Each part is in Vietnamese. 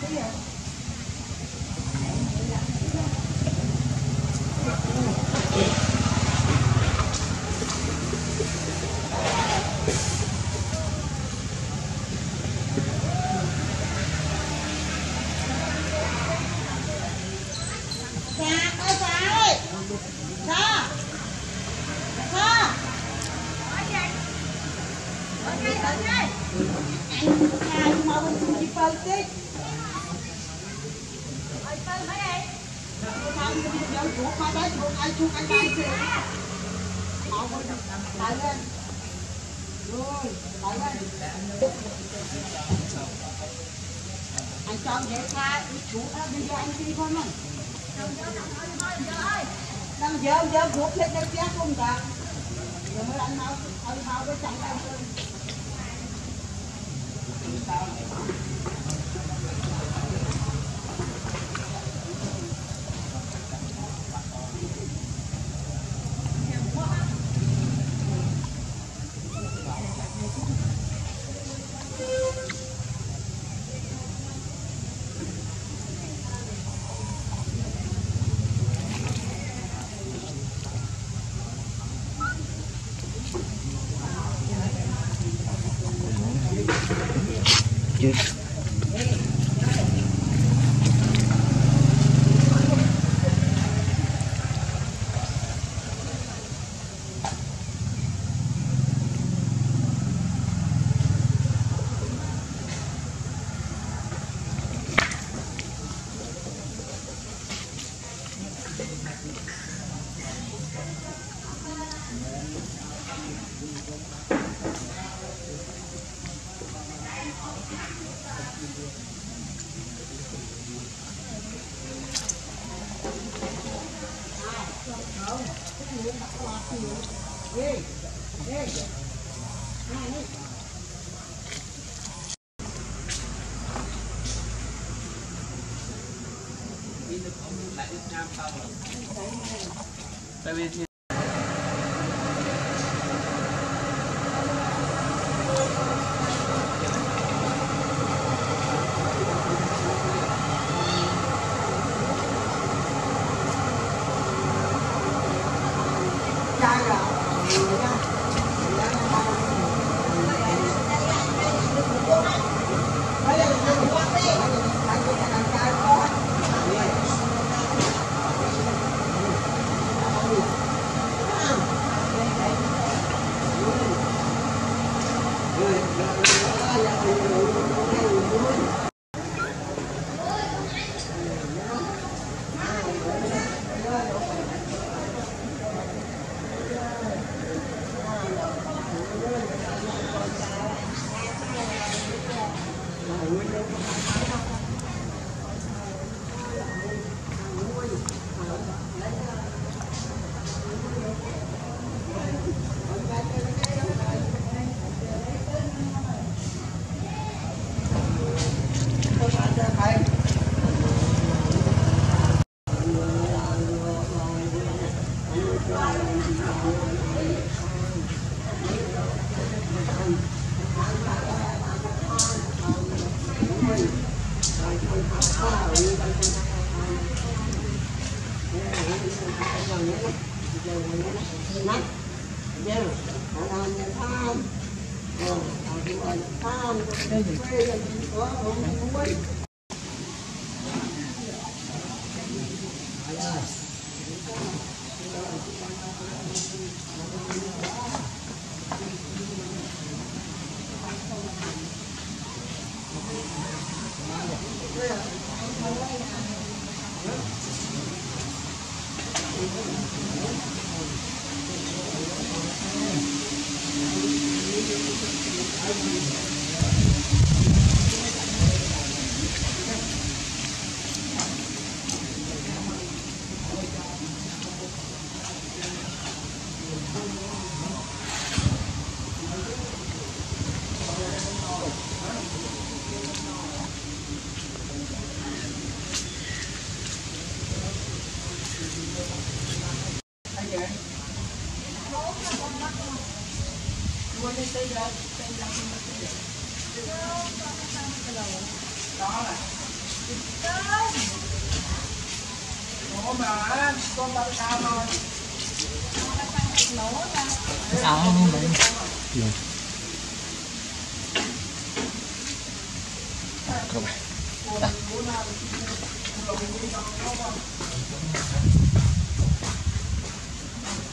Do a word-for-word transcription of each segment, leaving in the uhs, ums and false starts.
Đó là mà con bao sao thôi. Nổ ra. Sợ không vậy? Dạ. Các bạn. Đó.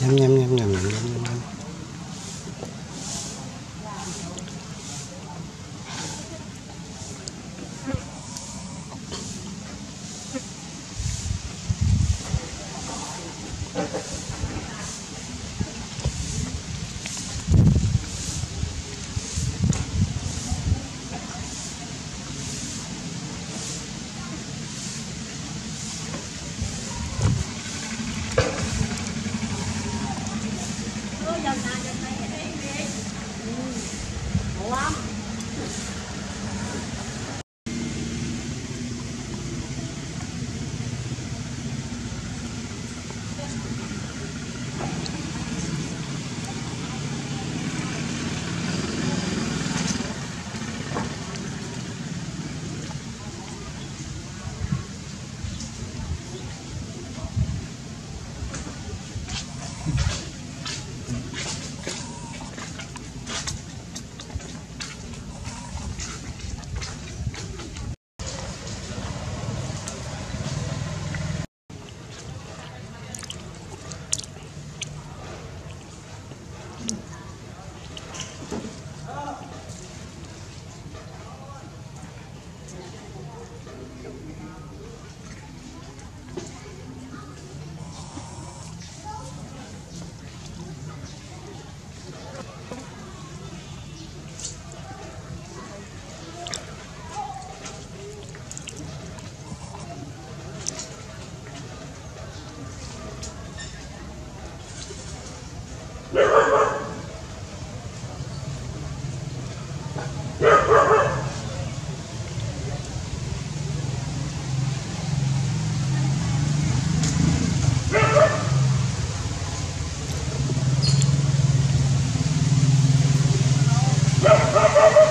Nhâm nhâm nhâm nhâm nhâm nhâm nhâm. Blah, blah, blah, blah.